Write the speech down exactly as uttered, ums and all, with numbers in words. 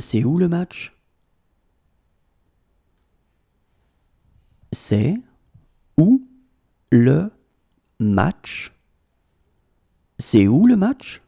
C'est où le match? C'est où le match? C'est où le match?